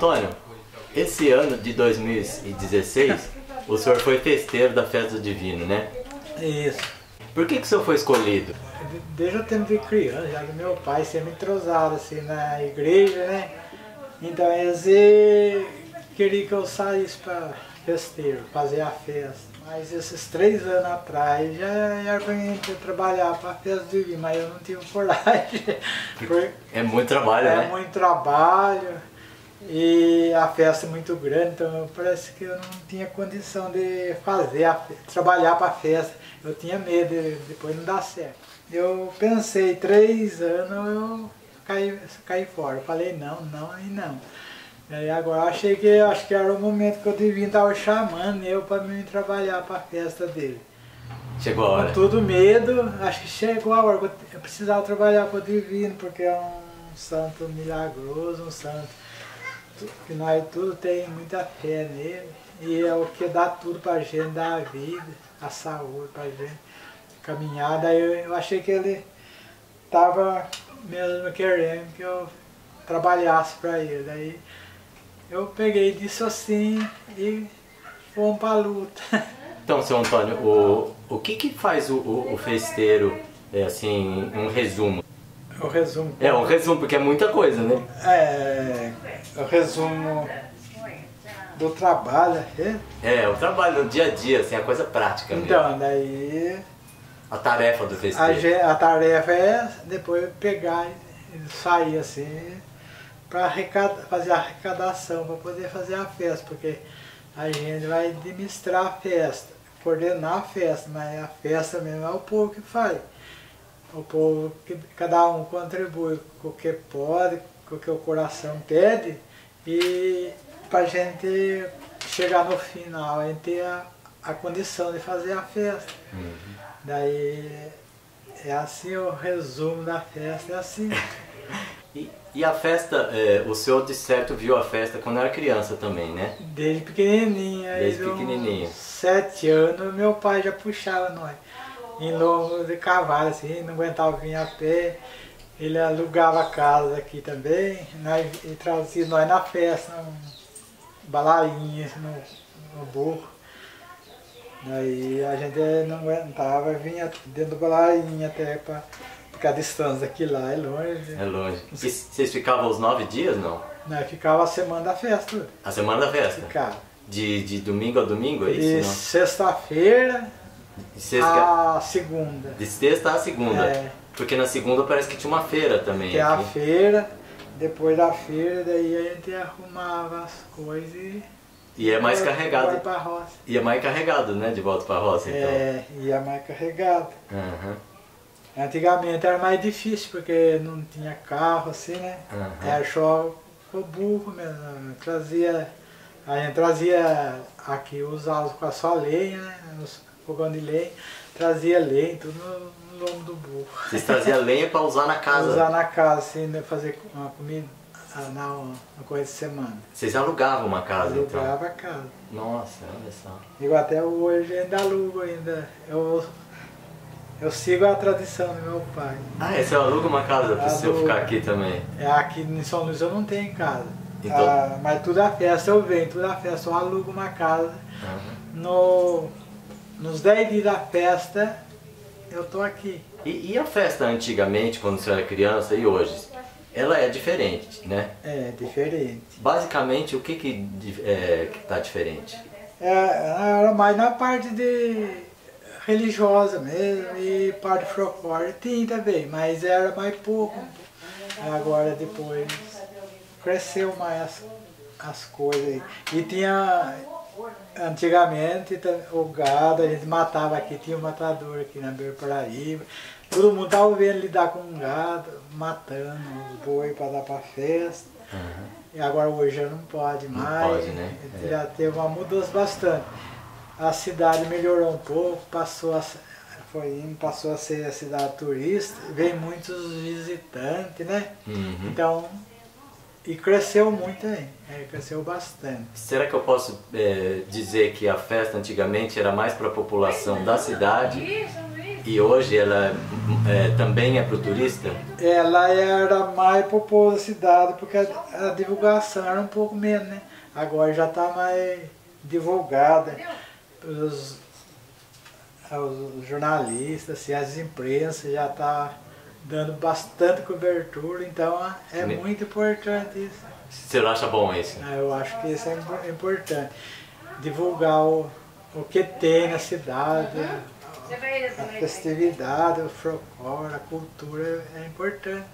Antônio, esse ano de 2016, o senhor foi festeiro da Festa do Divino, né? Isso. Por que o senhor foi escolhido? Desde o tempo de criança, já do meu pai sempre entrosado assim na igreja, né? Então eles queriam que eu saísse para festeiro, fazer a festa. Mas esses 3 anos atrás já era pra mim trabalhar para a Festa do Divino, mas eu não tive coragem. É muito trabalho, né? É muito trabalho e a festa é muito grande, então parece que eu não tinha condição de fazer, trabalhar para a festa. Eu tinha medo, depois não dá certo. Eu pensei, 3 anos eu caí fora. Eu falei não, não e não. Aí agora achei que acho que era o momento que o Divino estava chamando eu para me trabalhar para a festa dele. Chegou a hora. Com todo medo, acho que chegou a hora que eu precisava trabalhar para o Divino, porque é um santo milagroso, um santo que nós tudo tem muita fé nele. E é o que dá tudo para a gente, dá a vida, a saúde para a gente caminhar. Daí eu achei que ele estava mesmo querendo que eu trabalhasse para ele. Daí, eu peguei disso assim e fomos para a luta. Então, seu Antônio, o que faz o festeiro, assim, um resumo? O resumo? É, um resumo, porque é muita coisa, né? É, o resumo do trabalho, né? É, o trabalho do dia a dia, assim, a coisa prática mesmo. Então, daí... A tarefa do festeiro. A tarefa é depois pegar e sair, assim... para fazer a arrecadação, para poder fazer a festa, porque a gente vai administrar a festa, coordenar a festa, mas a festa mesmo é o povo que faz. O povo, que cada um contribui com o que pode, com o que o coração pede, e para a gente chegar no final, a gente ter a condição de fazer a festa. Uhum. Daí é assim o resumo da festa, é assim. E a festa, o senhor de certo viu a festa quando era criança também, né? Desde pequenininho. Desde pequenininho. 7 anos, meu pai já puxava nós em lombo de cavalo, assim, não aguentava vir a pé. Ele alugava a casa aqui também, e trazia nós na festa, balainha no burro. Daí a gente não aguentava, vinha dentro do balainha até para... Porque a distância daqui lá é longe. É longe. E vocês ficavam os 9 dias, não? Não, ficava a semana da festa. A semana da festa? Ficava. De domingo a domingo, é isso? De sexta-feira a segunda. De sexta a segunda. É. Porque na segunda parece que tinha uma feira também. Tem aqui. A feira, depois da feira, daí a gente arrumava as coisas e é mais carregado. E é mais carregado, né? De volta para a roça, então. É, e é mais carregado. Uhum. Antigamente era mais difícil, porque não tinha carro assim, né? Uhum. Era só o burro mesmo. A gente trazia aqui os alvos com a sua lenha, né? Os fogão de lenha, trazia lenha, tudo no lombo do burro. Vocês traziam lenha para usar na casa? Pra usar na casa, assim, fazer uma comida na corrente de semana. Vocês alugavam uma casa, então? Alugava a casa. Nossa, olha só. Igual até hoje ainda alugo ainda. Eu sigo a tradição do meu pai. Ah, é? Você aluga uma casa para o senhor ficar aqui também? Aqui em São Luís eu não tenho casa. Então... mas toda a festa eu venho, toda a festa eu alugo uma casa. Uhum. Nos 10 dias da festa eu estou aqui. E a festa antigamente, quando o senhor era criança, e hoje? Ela é diferente, né? É, diferente. Basicamente, o que está diferente? Era mais na parte de... religiosa mesmo, e parte folclore tinha também, mas era mais pouco. Agora depois cresceu mais as coisas. E tinha, antigamente, o gado, a gente matava aqui, tinha um matador aqui na beira do Paraíba. Todo mundo estava vendo lidar com um gado, matando os boi para dar para festa. Uhum. E agora hoje já não pode mais. Não pode, né? Já teve uma mudança bastante. A cidade melhorou um pouco, passou a ser a cidade turista, vem muitos visitantes, né? Uhum. Então, e cresceu muito aí, cresceu bastante. Será que eu posso dizer que a festa antigamente era mais para a população da cidade E hoje ela também é para o turista? Ela era mais para o povo da cidade, porque a divulgação era um pouco menos, né? Agora já está mais divulgada pelos jornalistas, assim, as imprensas já tá dando bastante cobertura, então é muito importante isso. Você acha bom isso? Eu acho que isso é importante. Divulgar o que tem na cidade, a festividade, o folclore, a cultura é importante.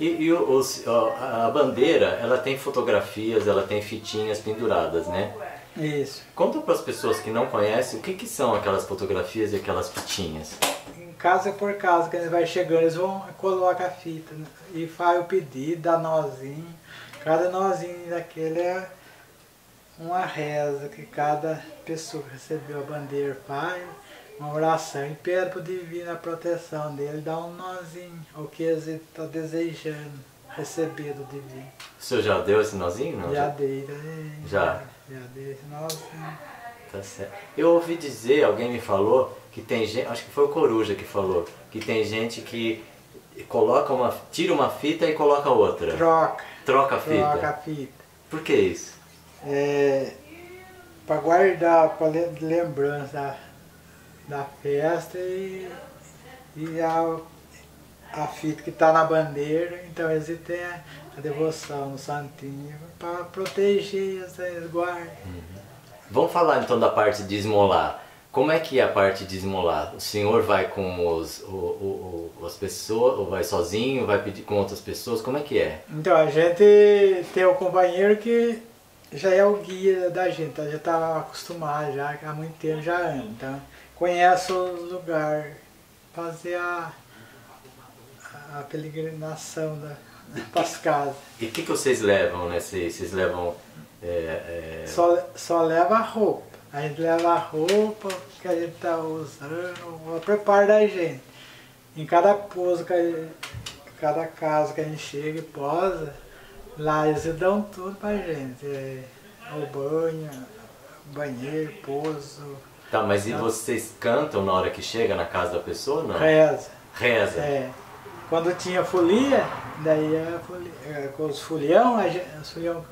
E a bandeira, ela tem fotografias, ela tem fitinhas penduradas, né? Isso. Conta para as pessoas que não conhecem o que são aquelas fotografias e aquelas fitinhas. Em casa por casa, que a gente vai chegando, eles vão colocar a fita e faz o pedido, dá nozinho. Cada nozinho daquele é uma reza que cada pessoa que recebeu a bandeira faz, uma oração e pede para o divino a proteção dele, dá um nozinho, o que a gente está desejando receber do divino. O senhor já deu esse nozinho? Não? Já dei, já. Já dei esse nozinho. Tá certo. Eu ouvi dizer, alguém me falou, que tem gente, acho que foi o Coruja que falou, que tem gente que coloca tira uma fita e coloca outra. Troca a fita. Troca a fita. Por que isso? É, para guardar, para lembrança da festa e a fita que está na bandeira, então eles têm a devoção no santinho para proteger, eles guardam. Vamos falar então da parte de esmolar. Como é que é a parte de esmolar? O senhor vai com as pessoas, ou vai sozinho, vai pedir com outras pessoas? Como é que é? Então a gente tem um companheiro que já é o guia da gente, já está acostumado, já há muito tempo já anda, então conhece o lugar, fazer a peregrinação para as casas. E o que vocês levam, né? Vocês levam... Só leva a roupa. A gente leva a roupa que a gente está usando, prepara da gente. Em cada pouso, cada casa que a gente chega e posa, lá eles dão tudo pra gente. O banho, banheiro, pouso. Tá, mas e vocês cantam na hora que chega na casa da pessoa, não? Reza. Reza. É. Quando tinha folia, daí com os folião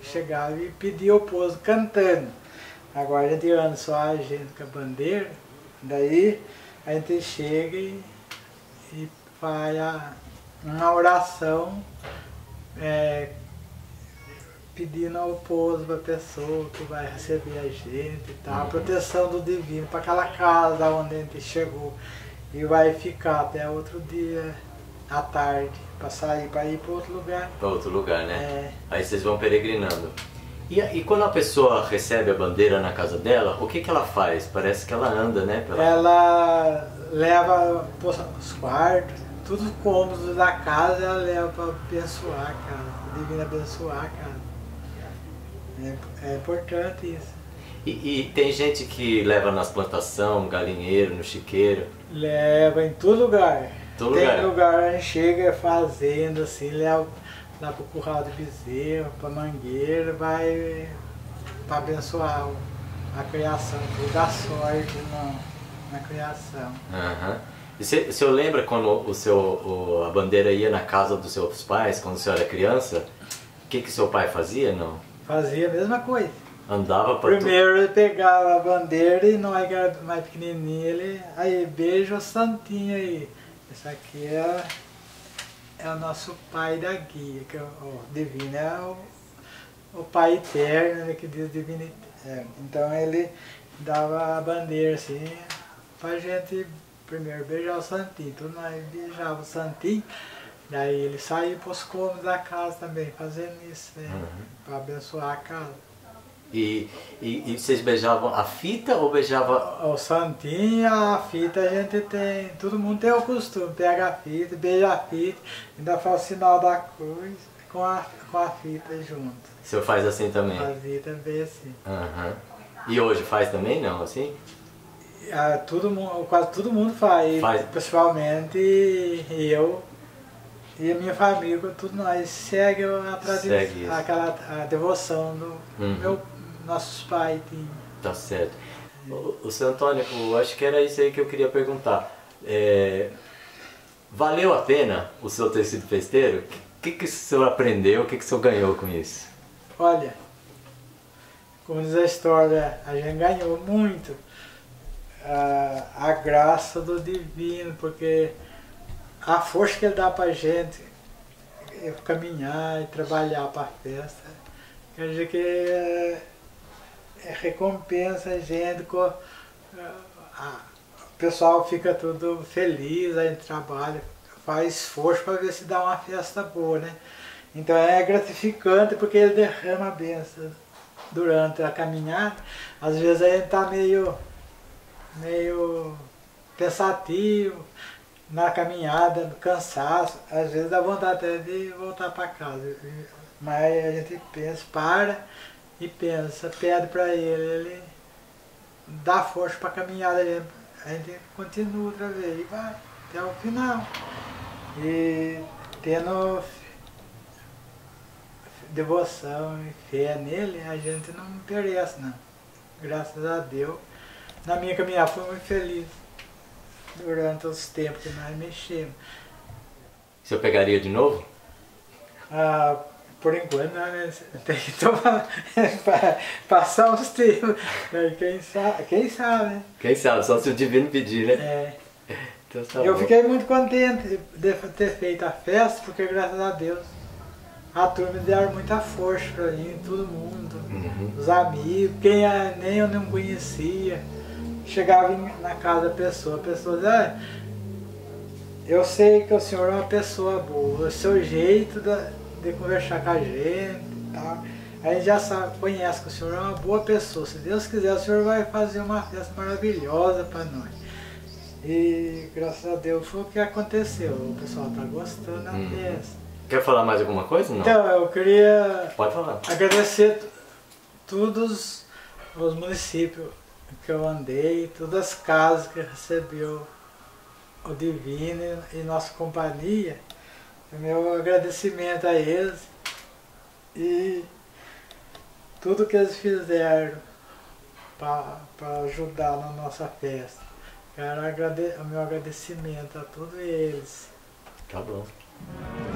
chegavam e pediam o pouso cantando. Agora a gente anda só a gente com a bandeira, daí a gente chega e faz uma oração pedindo ao pouso para a pessoa que vai receber a gente e tal, a proteção do divino para aquela casa onde a gente chegou e vai ficar até outro dia à tarde, para sair, para ir para outro lugar. Para outro lugar, né? É. Aí vocês vão peregrinando. E quando a pessoa recebe a bandeira na casa dela, o que que ela faz? Parece que ela anda, né? Ela leva os quartos, todos os cômodos da casa, ela leva para abençoar a casa, o divino abençoar a casa. É importante isso. E tem gente que leva nas plantações, no galinheiro, no chiqueiro? Leva em todo lugar. Tem lugar, a gente chega fazendo assim, leva... Lá para o curral de bezerro, para mangueira, vai para abençoar a criação, dar sorte na criação. Uhum. E o senhor lembra quando a bandeira ia na casa dos seus pais, quando o senhor era criança? O que seu pai fazia, não? Fazia a mesma coisa. Andava para primeiro ele pegava a bandeira e nós que era mais pequenininho, ele... Aí, beija o santinho aí. Essa aqui é... É o nosso pai da guia, que é o divino, é o pai eterno, né, que diz divino eterno. Então ele dava a bandeira assim, pra gente primeiro beijar o santinho, tudo nós beijava o santinho, daí ele saía pros cômodos da casa também, fazendo isso, né, pra abençoar a casa. E vocês beijavam a fita ou beijava... O santinho, a fita a gente tem, todo mundo tem o costume, pega a fita, beija a fita, ainda faz o sinal da cruz com a fita junto. O senhor faz assim também? Fazia também assim. Uhum. E hoje faz também, não, assim? Quase todo mundo faz. Principalmente eu. E a minha família, tudo nós segue a tradição, a devoção do nossos pais. Tá certo. O senhor Antônio, acho que era isso aí que eu queria perguntar. Valeu a pena o senhor ter sido festeiro? O que o senhor aprendeu? O que o senhor ganhou com isso? Olha, como diz a história, a gente ganhou muito a graça do Divino, porque a força que ele dá pra gente caminhar e trabalhar pra festa, quer dizer que recompensa a gente, o pessoal fica tudo feliz, a gente trabalha, faz esforço para ver se dá uma festa boa, né? Então é gratificante porque ele derrama a bênção durante a caminhada. Às vezes a gente está meio pensativo na caminhada, no cansaço, às vezes dá vontade até de voltar para casa, mas a gente pensa, para e pensa, pede para ele, ele dá força para a caminhada, a gente continua outra vez e vai até o final. E tendo devoção e fé nele, a gente não perece, não. Graças a Deus, na minha caminhada fui muito feliz durante os tempos que nós mexemos. O senhor pegaria de novo? Ah, por enquanto, né? Tem que tomar, passar uns tempos, quem sabe, né? Quem sabe, só se o Divino pedir, né? É. Então, tá bom. Fiquei muito contente de ter feito a festa, porque graças a Deus a turma deram muita força para mim, todo mundo, os amigos, quem nem eu não conhecia. Chegava na casa da pessoa, a pessoa dizia, eu sei que o senhor é uma pessoa boa, o seu jeito de conversar com a gente e tal. A gente já sabe, conhece que o senhor é uma boa pessoa, se Deus quiser o senhor vai fazer uma festa maravilhosa para nós. E graças a Deus foi o que aconteceu, o pessoal está gostando da festa. Quer falar mais alguma coisa? Não? Então, eu queria agradecer todos os municípios que eu andei, todas as casas que recebeu o Divino e nossa companhia, meu agradecimento a eles e tudo que eles fizeram para ajudar na nossa festa. Quero o meu agradecimento a todos eles. Tá bom.